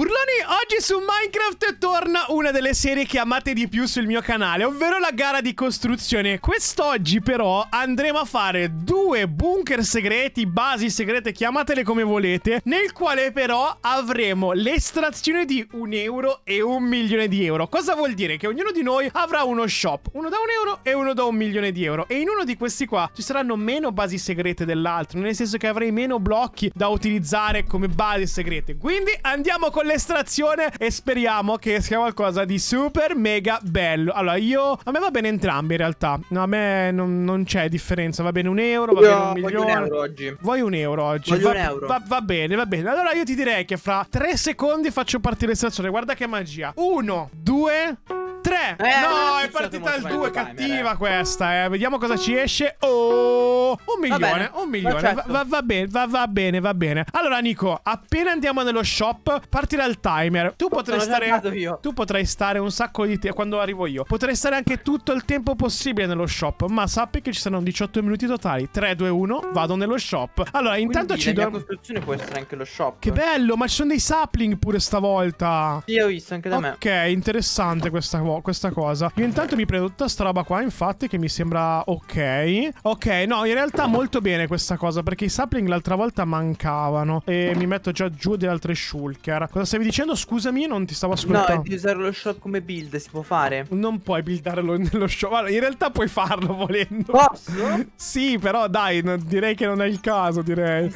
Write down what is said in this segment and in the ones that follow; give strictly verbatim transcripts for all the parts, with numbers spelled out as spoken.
Burloni, oggi su Minecraft torna una delle serie che amate di più sul mio canale, ovvero la gara di costruzione. Quest'oggi però andremo a fare due bunker segreti, basi segrete, chiamatele come volete, nel quale però avremo l'estrazione di un euro e un milione di euro. Cosa vuol dire? Che ognuno di noi avrà uno shop, uno da un euro e uno da un milione di euro. E in uno di questi qua ci saranno meno basi segrete dell'altro, nel senso che avrei meno blocchi da utilizzare come basi segrete. Quindi andiamo con l'estrazione e speriamo che sia qualcosa di super mega bello. Allora io, a me va bene entrambi in realtà. No, a me non, non c'è differenza. Va bene un euro, va io bene un milione. Un euro oggi. Vuoi un euro oggi? Va, un euro. Va, va bene, va bene. Allora io ti direi che fra tre secondi faccio partire l'estrazione. Guarda che magia. Uno, due, tre. Eh, no, è, è partita il due. Cattiva questa, eh. Vediamo cosa ci esce. Oh, un milione, un milione. Va, va, va bene, va, va bene, va bene. Allora Nico, appena andiamo nello shop partirà il timer. Tu potrai stare io. Tu potrai stare un sacco di tempo. Quando arrivo io potrei stare anche tutto il tempo possibile nello shop, ma sappi che ci saranno diciotto minuti totali. Tre, due, uno, vado nello shop. Allora intanto quindi, ci do... la costruzione può essere anche lo shop. Che bello, ma ci sono dei sapling pure stavolta. Sì, ho visto anche da me. Ok, interessante questa, questa cosa. Io intanto mi prendo tutta sta roba qua, infatti, che mi sembra ok. Ok, no, in realtà molto bene questa cosa, perché i sapling l'altra volta mancavano. E mi metto già giù delle altre shulker. Cosa stavi dicendo? Scusami, non ti stavo ascoltando. No, di usare lo shop come build, si può fare? Non puoi buildarlo nello shop. Allora, in realtà puoi farlo volendo. Posso? Sì, però dai, no, direi che non è il caso, direi.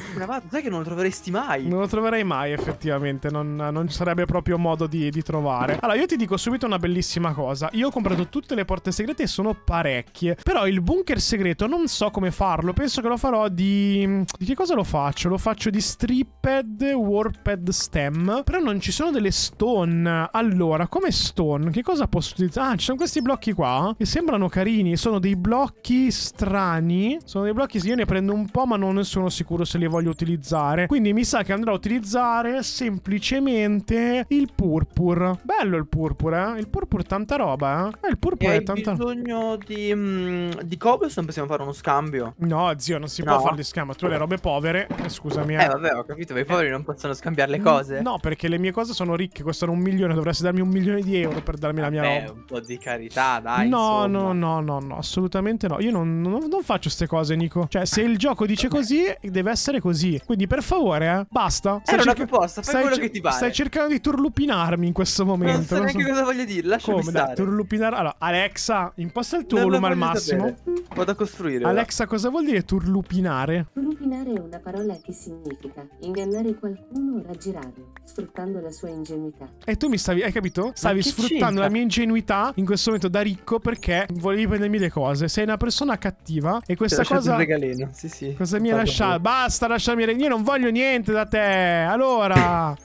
Sai che non lo troveresti mai? Non lo troverei mai, effettivamente. Non, non sarebbe proprio modo di, di trovare. Allora, io ti dico subito una bellissima cosa. Io ho comprato tutte le porte segrete e sono parecchie. Però il bunker segreto non so come farlo. Penso che lo farò di... Di che cosa lo faccio? Lo faccio di stripped, warped stem. Però non ci sono delle stone. Allora, come stone? Che cosa posso utilizzare? Ah, ci sono questi blocchi qua che sembrano carini. Sono dei blocchi strani. Sono dei blocchi che io ne prendo un po', ma non sono sicuro se li voglio utilizzare. Quindi mi sa che andrò a utilizzare semplicemente il purpur. Bello il purpur, eh? Il purpur tanta roba, eh? eh il purpur è tanta roba. Hai bisogno di, mh, di cobblestone? Possiamo fare uno scambio? No, zio, non si no. può fare di scambio. Tu le robe povere. Eh, scusami. Eh. eh, vabbè, ho capito. Ma i poveri non possono scambiare le cose. No, perché le mie cose sono ricche. Costano un milione. Dovresti darmi un milione di euro per darmi la mia Beh, roba. Un po' di carità, dai. No, no, no, no, no, assolutamente no. Io non, non, non faccio queste cose, Nico. Cioè, se il gioco dice così, deve essere così. Quindi, per favore, eh, basta. Era una proposta, fai quello che ti pare. Stai cercando di turlupinarmi in questo momento. Non so neanche cosa voglio dire. Lasciami stare. Turlupinare. Allora, Alexa, imposta il tuo volume al massimo. Vado a costruire. Alexa, cosa vuol dire turlupinare? Turlupinare è una parola che significa ingannare qualcuno o raggirarlo, sfruttando la sua ingenuità. E tu mi stavi, hai capito? Stavi sfruttando la mia ingenuità in questo momento da ricco perché volevi prendermi le cose. Sei una persona cattiva e questa cosa... un regalino. Sì, sì. Cosa mi hai lasciato? Basta lasciarmi regalino. Io non voglio niente da te. Allora...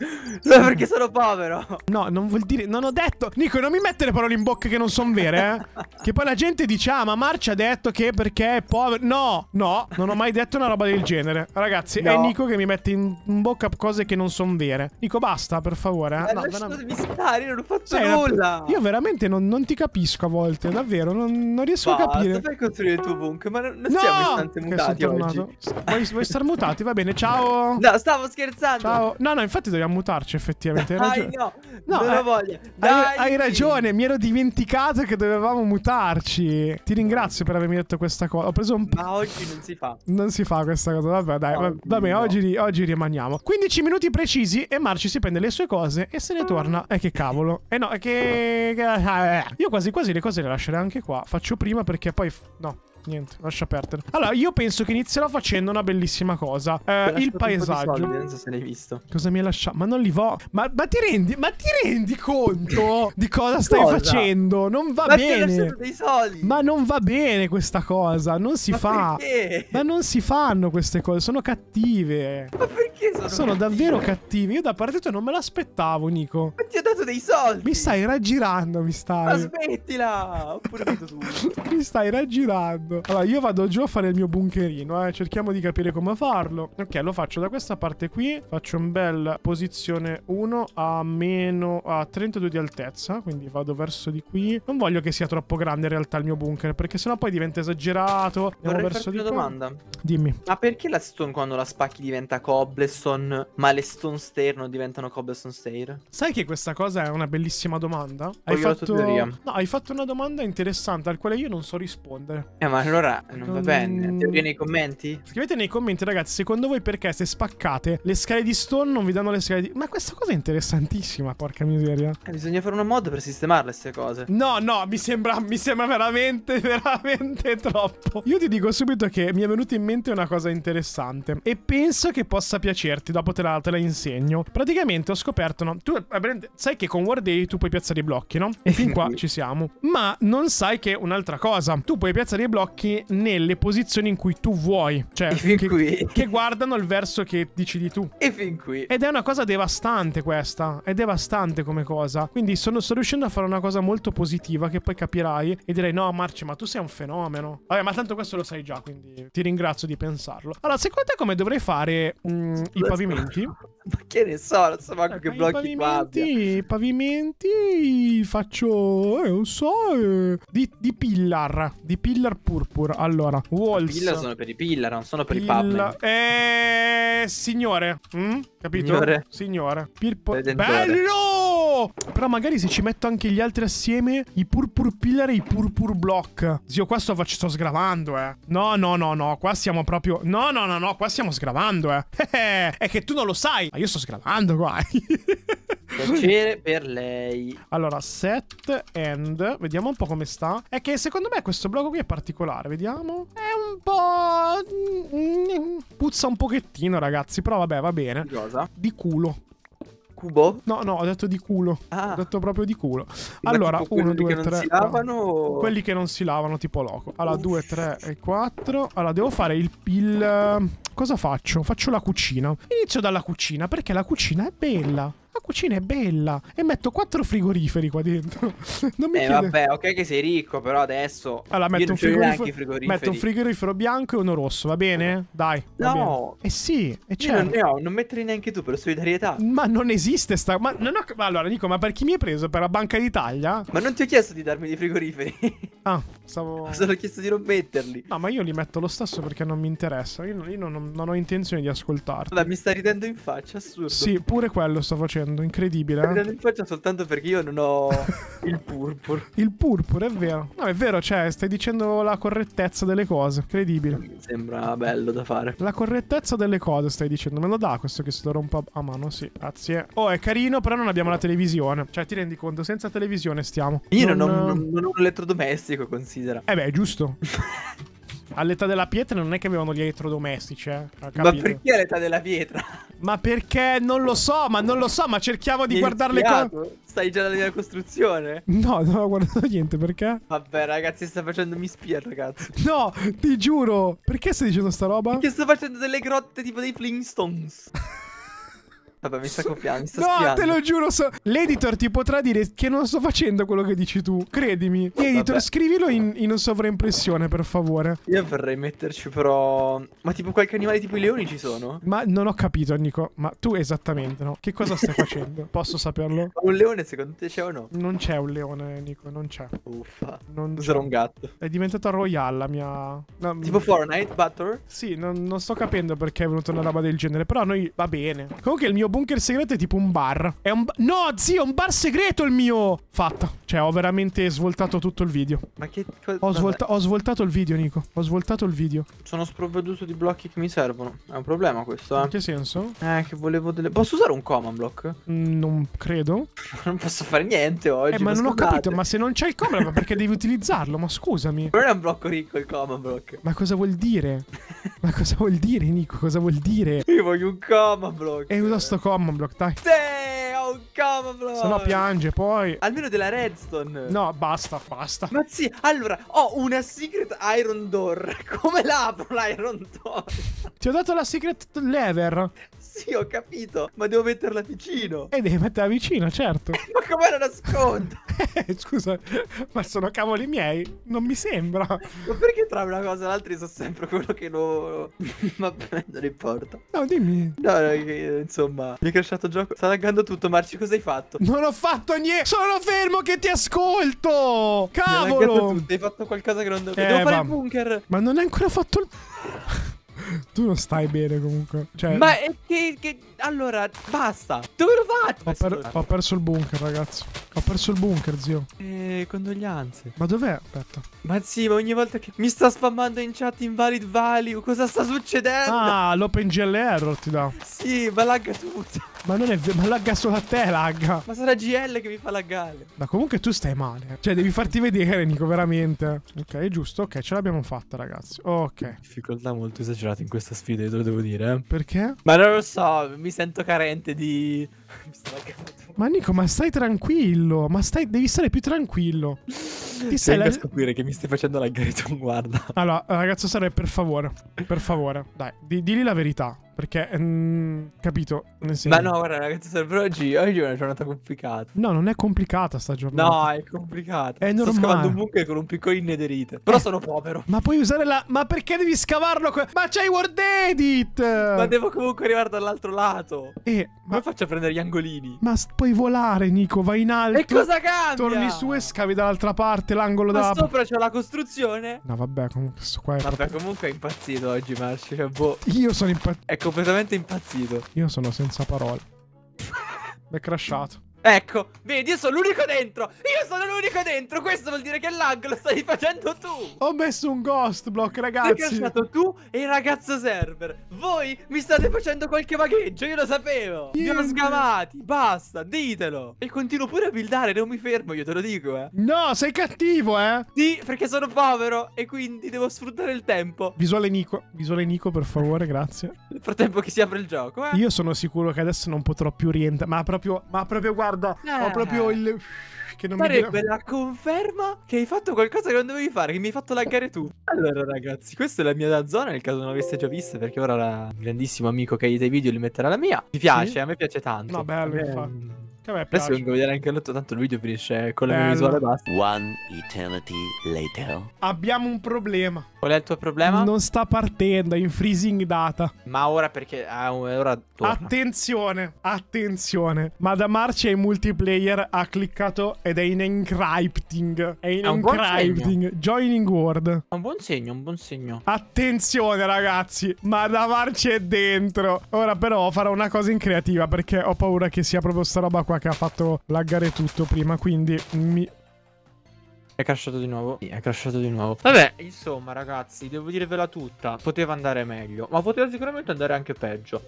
Solo perché sono povero. No, non vuol dire... Non ho detto... Nico, non mi mettere le parole in bocca che non sono vere, eh? Che poi la gente dice, ah, ma Marcia ha detto che perché è povero... No, no, non ho mai detto una roba del genere. Ragazzi, no. È Nico che mi mette in bocca cose che non sono vere. Nico, basta, per favore. Eh? No, veramente... stare, io non ho fatto Sei nulla. Una... Io veramente non, non ti capisco a volte, davvero, non, non riesco basta, a capire. Fai costruire il tuo bunker, ma non, non no! siamo istanti mutati oggi. Vuoi, vuoi star mutati? Va bene, ciao. No, stavo scherzando. Ciao. No, no, infatti dobbiamo mutarci effettivamente. Dai, no, no, non eh, lo voglio. Dai, hai, hai ragione, mi ero dimenticato che dovevamo mutarci. Ti ringrazio per avermi detto questa cosa. Ho preso un... Ma oggi non si fa. Non si fa questa cosa, vabbè, dai, no, vabbè, no. oggi, oggi rimaniamo. quindici minuti precisi e Marci si prende le sue cose e se ne torna. Eh, che cavolo. Eh no, è che... Io quasi quasi le cose le lascerei anche qua. Faccio prima perché poi... No. Niente, lascia perdere. Allora, io penso che inizierò facendo una bellissima cosa. Eh, il paesaggio. Soldi, non so se l'hai visto. Cosa mi hai lasciato? Ma non li vo. Ma, ma ti rendi? Ma ti rendi conto di cosa stai cosa? facendo? Non va ma bene. Dei soldi. Ma non va bene questa cosa. Non si ma fa. Perché? Ma non si fanno queste cose. Sono cattive. Ma perché sono? Sono cattive? davvero cattive. Io da parte tua non me l'aspettavo, Nico. Ma ti ho dato dei soldi. Mi stai raggirando, mi stai. Ma smettila. Ho pure detto tutto. Mi stai raggirando. freddo. Allora io vado giù a fare il mio bunkerino, eh. Cerchiamo di capire come farlo. Ok, lo faccio da questa parte qui. Faccio un bel posizione uno a meno a trentadue di altezza. Quindi vado verso di qui. Non voglio che sia troppo grande in realtà il mio bunker, perché sennò poi diventa esagerato. Andiamo verso di una domanda. Dimmi. Ma perché la stone quando la spacchi diventa cobblestone, ma le stone stair non diventano cobblestone stair? Sai che questa cosa è una bellissima domanda? Hai fatto... No, hai fatto una domanda interessante al quale io non so rispondere. Eh, ma allora non um... va bene. Teoria nei commenti? Scrivete nei commenti, ragazzi, secondo voi perché se spaccate le scale di stone non vi danno le scale di... Ma questa cosa è interessantissima, porca miseria. Eh, bisogna fare una mod per sistemarle queste cose. No, no, mi sembra, mi sembra veramente, veramente troppo. Io ti dico subito che mi è venuta in mente una cosa interessante e penso che possa piacerti, dopo te la, te la insegno. Praticamente ho scoperto, no? Tu sai che con World Edit tu puoi piazzare i blocchi, no? E fin qua ci siamo. Ma non sai che un'altra cosa, tu puoi piazzare i blocchi nelle posizioni in cui tu vuoi, cioè che, qui. che guardano il verso che decidi tu. E fin qui. Ed è una cosa devastante questa, è devastante come cosa. Quindi sono, sto riuscendo a fare una cosa molto positiva che poi capirai e direi: no Marci, ma tu sei un fenomeno. Vabbè, ma tanto questo lo sai già, quindi ti ringrazio di pensarlo. Allora, secondo te come dovrei fare um, i pavimenti? Ma che ne so, non so manco eh, che blocchi qua abbia. I pavimenti faccio, eh, non so, eh, di, di pillar, di pillar purpur. Allora, walls. I pillar sono per i pillar, non sono per pillar... i pavimenti. Eh, signore, mm? Capito? Signore. Signore. Pirpo... Bello! Però magari se ci metto anche gli altri assieme, i purpur pillar e i purpur block. Zio, qua sto, sto sgravando, eh. No, no, no, no, qua siamo proprio... No, no, no, no, qua stiamo sgravando, eh. È che tu non lo sai. Ma io sto sgravando qua. Piacere per lei. Allora, set end. Vediamo un po' come sta. È che secondo me questo blocco qui è particolare. Vediamo. È un po'... Puzza un pochettino, ragazzi. Però vabbè, va bene. Cosa? Di culo. Cubo? No, no, ho detto di culo. Ah. Ho detto proprio di culo. Allora, uno, due, tre. Quelli che non si lavano, tipo loco. Allora, due, tre e quattro. Allora, devo fare il... il... Cosa faccio? Faccio la cucina. Inizio dalla cucina, perché la cucina è bella. La cucina è bella. E metto quattro frigoriferi qua dentro. Non mi eh, chiede... vabbè, ok che sei ricco, però adesso... Allora, metto un, frigorif... metto un frigorifero bianco e uno rosso, va bene? Dai. No. Bene. Eh sì, e certo. Non ne ho, non metterli neanche tu per solidarietà. Ma non esiste sta... Ma non ho... Allora, dico, ma per chi mi hai preso? Per la Banca d'Italia? Ma non ti ho chiesto di darmi dei frigoriferi. Ah, stavo... Ho solo chiesto di non metterli. No, ma io li metto lo stesso perché non mi interessa. Io non, io non, non ho intenzione di ascoltarti. Allora, mi sta ridendo in faccia, assurdo. Sì, pure quello sto facendo. Incredibile, eh? Mi faccio soltanto perché io non ho il purpur. Il purpur, è vero. No, è vero, cioè, stai dicendo la correttezza delle cose. Incredibile. Mi sembra bello da fare. La correttezza delle cose, stai dicendo. Me lo dà questo che se lo rompa a mano, sì. Grazie. Oh, è carino, però non abbiamo la televisione. Cioè, ti rendi conto, senza televisione stiamo. Io non, non, ho, non, non ho un elettrodomestico, considera. Eh beh, è giusto. All'età della pietra non è che avevano gli elettrodomestici, eh. Ma perché all'età della pietra? Ma perché? Non lo so, ma non lo so, ma cerchiamo di guardare le cose. Stai già nella costruzione? No, non ho guardato niente, perché? Vabbè, ragazzi, sta facendomi spia, ragazzi. No, ti giuro. Perché stai dicendo sta roba? Perché sto facendo delle grotte tipo dei Flintstones. Vabbè, mi sta copiando, mi sta spiando. No, te lo giuro, so... l'editor ti potrà dire che non sto facendo quello che dici tu, credimi. Editor, vabbè, scrivilo in, in sovraimpressione, per favore. Io vorrei metterci però... Ma tipo qualche animale tipo i leoni ci sono? Ma non ho capito, Nico. Ma tu esattamente, no? Che cosa stai facendo? Posso saperlo? Un leone secondo te c'è o no? Non c'è un leone, Nico, non c'è. Uffa, non sarà un gatto. È diventata Royale la mia... No, tipo Fortnite, Butter? Sì, non, non sto capendo perché è venuta una roba del genere, però noi va bene. Comunque il mio bunker segreto è tipo un bar. È un... No, zio, è un bar segreto il mio. Fatto. Cioè, ho veramente svoltato tutto il video. Ma che... Ho, svolta... ho svoltato il video, Nico. Ho svoltato il video. Sono sprovveduto di blocchi che mi servono. È un problema questo, eh. In che senso? Eh, che volevo delle... Posso usare un command block? Mm, non credo. Non posso fare niente oggi. Eh, ma non scusate. Ho capito. Ma se non c'è il command block, perché devi utilizzarlo? Ma scusami. Non è un blocco ricco il command block. Ma cosa vuol dire? Ma cosa vuol dire, Nico? Cosa vuol dire? Io voglio un command block. E uso sto common block, dai. Sì, ho un camouflage. Se no piange poi. Almeno della redstone. No, basta, basta. Ma sì, allora, ho una secret iron door. Come la apro l'iron door? Ti ho dato la secret lever. Sì, ho capito, ma devo metterla vicino. E eh, devi metterla vicino, certo. Ma come la nascondo? Eh, scusa, ma sono cavoli miei. Non mi sembra. Ma perché tra una cosa e l'altra io so sempre quello che lo... Ma non importa. No, dimmi. No, no, insomma, mi è crashato il gioco. Sta laggando tutto, Marci, cosa hai fatto? Non ho fatto niente. Sono fermo che ti ascolto. Cavolo. Tutto. Hai fatto qualcosa che non devo... Eh, devo fare il bunker. Ma non hai ancora fatto il... Tu non stai bene comunque, cioè... Ma è che, che... Allora, basta. Dove lo fate? Ho, per... Ho perso il bunker, ragazzi. Ho perso il bunker, zio. Eh, condoglianze. Ma dov'è? Aspetta. Ma sì, ma ogni volta che mi sta spammando in chat invalid value, cosa sta succedendo? Ah, l'OpenGL error ti dà. Sì, ma lagga tutto. Ma non è vero, ma lagga solo a te, lagga. Ma sarà G L che mi fa laggare. Ma comunque tu stai male. Cioè, devi farti vedere, Nico, veramente. Ok, giusto, ok, ce l'abbiamo fatta, ragazzi. Ok. Difficoltà molto esagerata in questa sfida, io te lo devo dire, eh. Perché? Ma non lo so, mi sento carente di... Mi sto laggando. Ma Nico, ma stai tranquillo. Ma stai... devi stare più tranquillo. Ti stai la... a scoprire che mi stai facendo laggare tu, guarda. Allora, ragazzo, sarei per favore. Per favore, dai, di digli la verità. Perché, mm, capito? Sì. Ma no, guarda, ragazzi, sempre oggi, oggi è una giornata complicata. No, non è complicata sta giornata. No, è complicata. È normale. Sto scavando un bunker con un piccolo inederite. Però eh. sono povero. Ma puoi usare la... Ma perché devi scavarlo? Ma c'hai World Edit! Ma devo comunque arrivare dall'altro lato. Eh, ma... Come faccio a prendere gli angolini? Ma puoi volare, Nico, vai in alto. E cosa cambia? Torni su e scavi dall'altra parte l'angolo da... Ma sopra c'è la costruzione. No, vabbè, comunque sto qua è... Vabbè, proprio... comunque è impazzito oggi, Marci. Cioè, boh. Io sono impazzito. Ecco. Completamente impazzito. Io sono senza parole. Mi è crashato. Ecco, vedi, io sono l'unico dentro. Io sono l'unico dentro. Questo vuol dire che l'angolo stai facendo tu. Ho messo un ghost block, ragazzi. Hai crashato tu e il ragazzo server. Voi mi state facendo qualche bagheggio. Io lo sapevo. Io ho scavati. Basta, ditelo. E continuo pure a buildare. Non mi fermo, io te lo dico, eh. No, sei cattivo, eh. Sì, perché sono povero e quindi devo sfruttare il tempo. Visuale Nico. Visuale Nico, per favore, grazie. Nel frattempo che si apre il gioco, eh. Io sono sicuro che adesso non potrò più rientrare. Ma proprio, ma proprio guarda. Guarda, ah, ho proprio il... Che non sarebbe mi... la conferma che hai fatto qualcosa che non dovevi fare, che mi hai fatto laggare tu. Allora ragazzi, questa è la mia zona, nel caso non l'aveste già vista, perché ora la... il grandissimo amico che edita i video li metterà la mia. Mi piace, sì? A me piace tanto. No, bello, eh, infatti. Che a me piace. Adesso vengo a vedere anche l'altro, tanto il video finisce con la bello. Mia visuale basta. One eternity later. Abbiamo un problema. Qual è il tuo problema? Non sta partendo, è in freezing data. Ma ora perché... Ah, ora torna. Attenzione, attenzione. Madamarcy è in multiplayer, ha cliccato ed è in encrypting. È in è encrypting. Joining world. È un buon segno, un buon segno. Attenzione ragazzi, Madamarcy è dentro. Ora però farò una cosa in creativa, perché ho paura che sia proprio sta roba qua che ha fatto laggare tutto prima, quindi mi... È crashato di nuovo. Sì, è crashato di nuovo. Vabbè, insomma, ragazzi, devo dirvela tutta. Poteva andare meglio, ma poteva sicuramente andare anche peggio.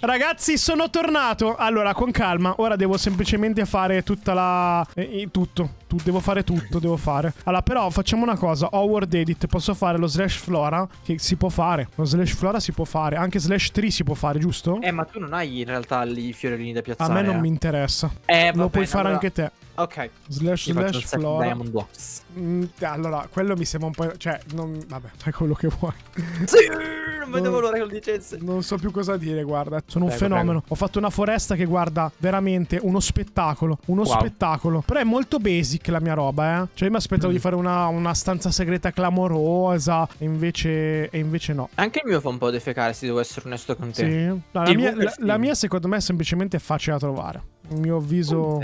Ragazzi, sono tornato. Allora, con calma. Ora devo semplicemente fare tutta la... Eh, tutto. Devo fare tutto, devo fare. Allora, però facciamo una cosa. Ho World Edit. Posso fare lo slash flora? Che si può fare. Lo slash flora si può fare. Anche slash tree si può fare, giusto? Eh, ma tu non hai in realtà i fiorellini da piazzare. A me non eh. mi interessa. Eh, vabbè, lo puoi fare allora... anche te. Ok. Slash Io slash flora. Diamond blocks. Mm, allora, quello mi sembra un po'... Cioè, non... Vabbè, fai quello che vuoi. Sì, non vedevo l'ora che lo dicesse. Non so più cosa dire, guarda. Sono prego, un fenomeno. Prego. Ho fatto una foresta che, guarda, veramente uno spettacolo. Uno wow. spettacolo. Però è molto basic la mia roba, eh. Cioè io mi aspettavo mm. di fare una, una stanza segreta clamorosa. E invece, e invece no. Anche il mio fa un po' defecare, se devo essere onesto con te. Sì. La, la, mia, la, la mia secondo me è semplicemente facile da trovare. Il mio avviso...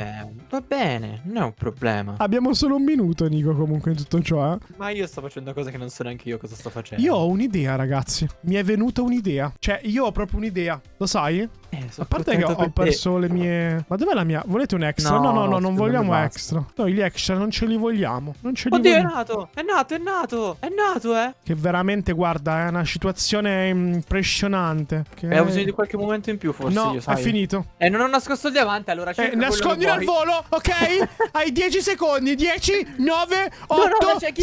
Va bene, non è un problema. Abbiamo solo un minuto, Nico, comunque in tutto ciò, eh. Ma io sto facendo cose che non so neanche io cosa sto facendo. Io ho un'idea, ragazzi. Mi è venuta un'idea. Cioè io ho proprio un'idea. Lo sai? Eh, a parte che ho, ho perso te. le mie... Ma dov'è la mia? Volete un extra? No, no, no, no non vogliamo extra. Noi gli extra non ce li vogliamo. Non ce li Oddio, vogliamo. Oddio, è nato, è nato, è nato, è nato, eh. Che veramente, guarda, è una situazione impressionante. Che... Eh, ho bisogno di qualche momento in più, forse, no, io, sai. No, è finito. E eh, non ho nascosto il diamante. niente, allora cerca eh, quello che vuoi. Nascondilo al volo, ok? Hai dieci secondi. dieci, nove, otto, sette,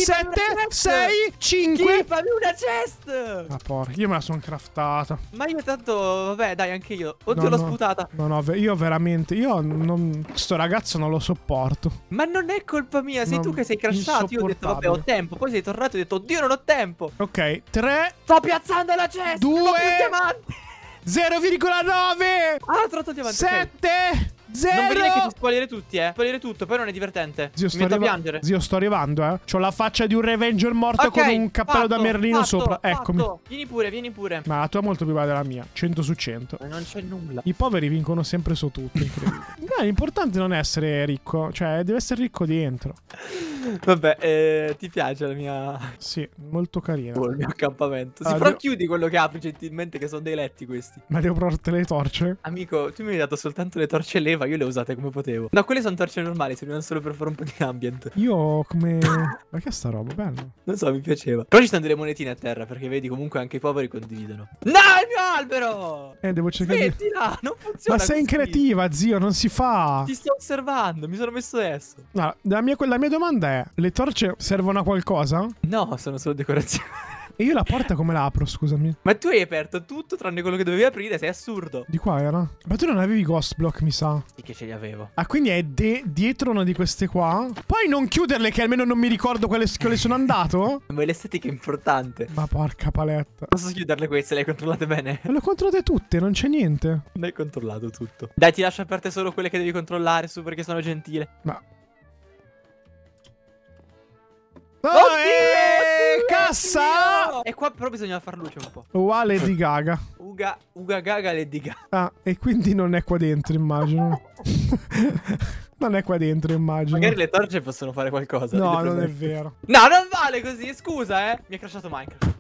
sei, cinque. Fammi una chest. Ma porca, io me la sono craftata. Ma io tanto, vabbè, dai, anche io. Oddio, no, l'ho no, sputata. No, no, io veramente, io non, sto ragazzo non lo sopporto. Ma non è colpa mia, sei no, tu che sei crashato. Io ho detto, vabbè, ho tempo. Poi sei tornato e ho detto, oddio, non ho tempo. Ok, tre. Sto piazzando la chest. due. zero virgola nove. Ah, ho trovato diamante. sette. Okay. zero. Non venire che ti spogliere tutti, eh. Spogliere tutto, poi non è divertente. Zio, sto Mi metto a piangere. Zio, sto arrivando, eh. C'ho la faccia di un Revenger morto, okay, con un cappello fatto, da merlino fatto, sopra. Fatto. Eccomi. Vieni pure, vieni pure. Ma la tua è molto più bella della mia. cento su cento. Ma non c'è nulla. I poveri vincono sempre su tutto. Incredibile. No, l'importante non è essere ricco. Cioè, deve essere ricco dentro. Vabbè, eh, ti piace la mia... Sì, molto carina. Oh, il mio accampamento. Si, ah, però devo... chiudi quello che apri gentilmente, che sono dei letti questi. Ma devo portare le torce? Amico, tu mi hai dato soltanto le torce leva, io le ho usate come potevo. No, quelle sono torce normali, servivano solo per fare un po' di ambient. Io come... Ma che è sta roba, bello. Non so, mi piaceva. Però ci stanno delle monetine a terra, perché vedi, comunque anche i poveri condividono. No, il mio albero! Eh, devo cercare... Smettila, non funziona. Ma sei increativa, zio, non si fa. Ti sto osservando, mi sono messo adesso. No, la mia, la mia domanda è... Le torce servono a qualcosa? No, sono solo decorazioni. E io la porta come la apro, scusami? Ma tu hai aperto tutto tranne quello che dovevi aprire, sei assurdo. Di qua era? Ma tu non avevi ghost block, mi sa. Sì che ce li avevo. Ah, quindi è dietro una di queste qua? Poi non chiuderle, che almeno non mi ricordo quale, quale sono andato. Ma l'estetica è importante. Ma porca paletta. Posso chiuderle queste? Le hai controllate bene? Le ho controllate tutte, non c'è niente. Non hai controllato tutto. Dai, ti lascio aperte solo quelle che devi controllare, su, perché sono gentile. Ma... Oh, oddio, oddio, cassa! Oddio. E qua però bisogna far luce un po'. Uguale di Gaga. Uga, Uga Gaga Lady Gaga. Ah, e quindi non è qua dentro, immagino. Non è qua dentro, immagino. Magari le torce possono fare qualcosa. No, non è vero. No, non vale così, scusa, eh. Mi è crashato Minecraft.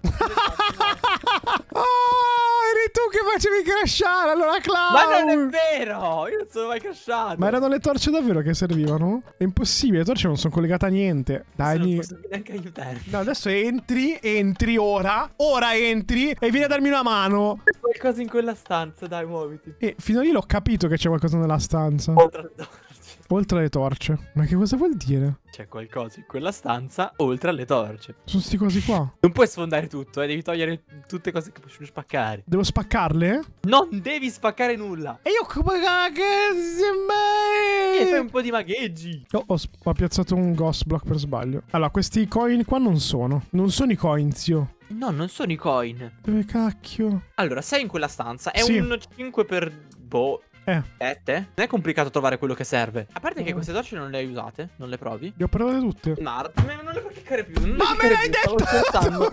Oh, eri tu che facevi crashare, allora Clown. Ma non è vero, io non sono mai crashato. Ma erano le torce davvero che servivano? È impossibile, le torce non sono collegate a niente. Dai, non posso neanche aiutarti. No, adesso entri, entri ora. Ora entri e vieni a darmi una mano. C'è qualcosa in quella stanza, dai, muoviti. E fino a lì l'ho capito che c'è qualcosa nella stanza. Oltre alle torce. Oltre alle torce. Ma che cosa vuol dire? C'è qualcosa in quella stanza oltre alle torce. Sono sti cosi qua. Non puoi sfondare tutto, eh. Devi togliere tutte cose che possono spaccare. Devo spaccarle? Non devi spaccare nulla. E io come che... E fai un po' di magheggi. Oh, ho, ho piazzato un ghost block per sbaglio. Allora, questi coin qua non sono. Non sono i coin, zio. No, non sono i coin. Dove cacchio? Allora, sei in quella stanza. È sì. Un cinque per... Boh. Eh. Eh, te? Non è complicato trovare quello che serve. A parte che queste torce non le hai usate, non le provi? Le ho provate tutte. Ma non le puoi cliccare più. Non ma me l'hai detto!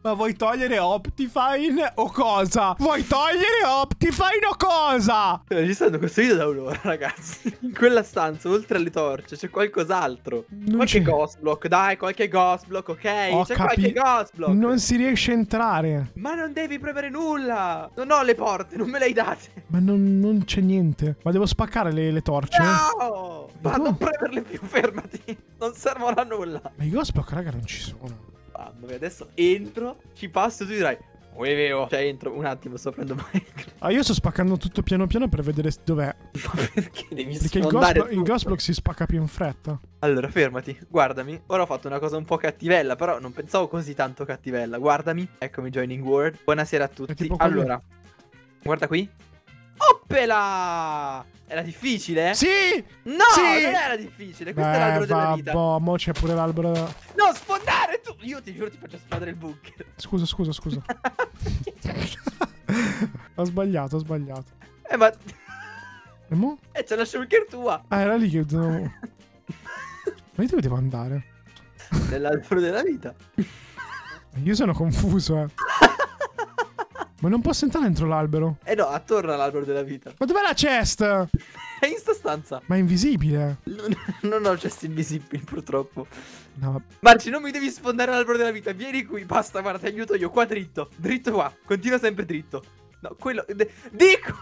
Ma vuoi togliere Optifine o cosa? Vuoi togliere Optifine o cosa? Sto registrando questo video da un'ora, ragazzi. In quella stanza, oltre alle torce, c'è qualcos'altro. Qualche ghost block, dai, qualche ghost block, ok? C'è qualche ghost block. Non si riesce a entrare. Ma non devi premere nulla. Non ho le porte, non me le hai date. Ma non, non c'è niente. Ma devo spaccare le, le torce? No! Ma non premerle più, fermati. Non servono a nulla. Ma i ghost block, raga, non ci sono. Mamma mia, adesso entro, ci passo e tu dirai oh, è vero. Cioè entro un attimo, sto prendendo Minecraft. Ah, io sto spaccando tutto piano piano per vedere dov'è. Ma perché devi sfondare tutto? Perché il ghost block si spacca più in fretta. Allora, fermati, guardami. Ora ho fatto una cosa un po' cattivella, però non pensavo così tanto cattivella. Guardami, eccomi, joining world. Buonasera a tutti. Allora, guarda qui. Oppela! Era difficile? Sì! No, sì! Non era difficile. Questo Beh, è l'albero della vita. Boh, mo c'è pure l'albero. No, sfondare tu! Io ti giuro, ti faccio sfondare il bunker. Scusa, scusa, scusa. Ho sbagliato, ho sbagliato. Eh, ma... E mo? Eh, c'è la shulker tua. Ah, era lì che... Ma io dove devo andare? Nell'albero della vita. Io sono confuso, eh. Ma non posso entrare dentro l'albero? Eh no, attorno all'albero della vita. Ma dov'è la chest? È in sta stanza. Ma è invisibile. Non, non ho chest invisibili, purtroppo. No. Marci, non mi devi sfondare l'albero della vita. Vieni qui, basta, guarda, ti aiuto io. Qua dritto, dritto qua. Continua sempre dritto. No, quello... Dico...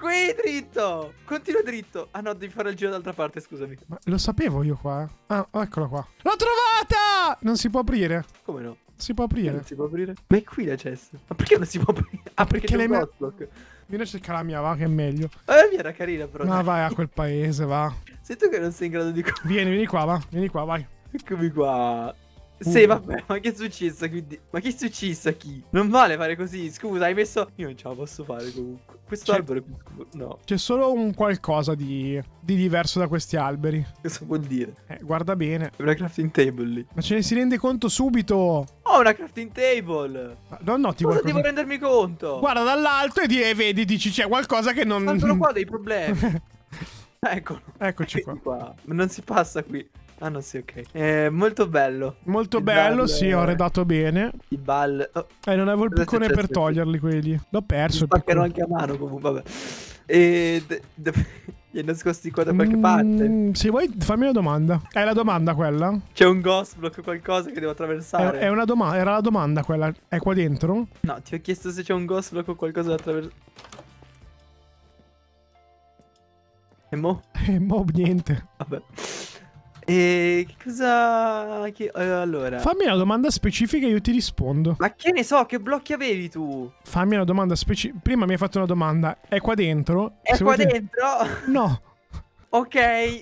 Qui dritto. Continua dritto. Ah no, devi fare il giro d'altra parte, scusami. Ma lo sapevo io qua, eh. Ah, eccola qua. L'ho trovata! Non si può aprire. Come no? Si può aprire. Non si può aprire? Ma è qui la chest. Ma perché non si può aprire? Ah, perché, perché l'hai messo? Vieni a cercarla, va, che è meglio. Eh, mia era carina, però. Ma vai a quel paese, va. Sento che non sei in grado di... Vieni, vieni qua, va. Vieni qua, vai. Eccomi qua. Uh. Sì, vabbè, ma che è successo quindi? Ma che è successo a chi? Non vale fare così, scusa, hai messo... Io non ce la posso fare comunque. Questo albero è più scuro, no. C'è solo un qualcosa di... di diverso da questi alberi. Cosa vuol dire? Eh, guarda bene. È una crafting table lì. Ma ce ne si rende conto subito? Oh, una crafting table! Ma no, no, ti cosa devo rendermi conto? Guarda dall'alto e, di... e vedi, dici, c'è qualcosa che non... Ma sono qua dei problemi. Eccolo. Eccoci qua. qua. Ma non si passa qui. Ah no, sì, ok. Eh, molto bello. Molto il bello, sì, è... ho redato bene. I ball... Oh. Eh, non avevo il piccone per toglierli quelli. L'ho perso. Li spaccherò anche a mano, comunque, vabbè. E... Li hai nascosti qua da qualche mm, parte. Se vuoi, fammi una domanda. È la domanda quella? C'è un ghost block o qualcosa che devo attraversare? È, è una domanda, era la domanda quella. È qua dentro? No, ti ho chiesto se c'è un ghost block o qualcosa da attraversare. E mo? E mo niente. Vabbè. E che cosa... Che... Allora... Fammi una domanda specifica e io ti rispondo. Ma che ne so, che blocchi avevi tu? Fammi una domanda specifica. Prima mi hai fatto una domanda. È qua dentro? È Se qua vuoi... dentro? No. Ok,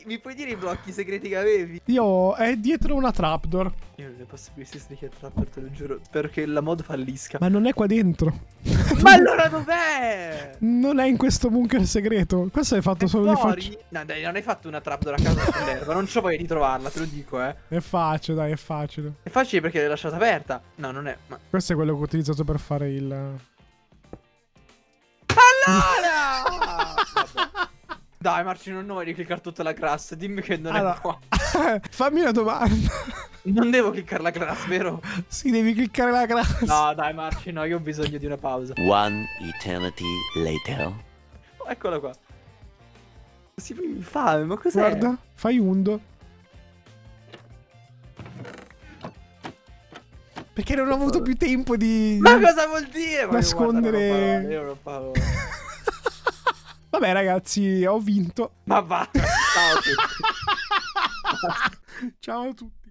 mi puoi dire i blocchi segreti che avevi? Io... è dietro una trapdoor. Io non ne posso più esistere che è trapdoor, te lo giuro. Spero che la mod fallisca. Ma non è qua dentro. Ma allora dov'è? Non è in questo bunker segreto. Questo hai fatto è solo di faccia. No, dai, non hai fatto una trapdoor a casa dell'erba. Non c'ho voglia di trovarla, te lo dico, eh. È facile, dai, è facile. È facile perché l'hai lasciata aperta. No, non è... Ma... Questo è quello che ho utilizzato per fare il... Allora! Dai, Marci, non ho di cliccare tutta la classe, dimmi che non allora, è qua. Fammi una domanda. Non devo cliccare la classe, vero? Sì, devi cliccare la classe. No, dai, Marci, no, io ho bisogno di una pausa. One eternity later. Oh, eccola qua. Si mi fa, ma cos'è? Guarda, fai undo. Perché non ho avuto più tempo di... Ma cosa vuol dire? Nascondere... Ma guarda, io non ho paura, io non ho paura. Vabbè ragazzi, ho vinto. Ma va. Ciao a tutti. Ciao a tutti.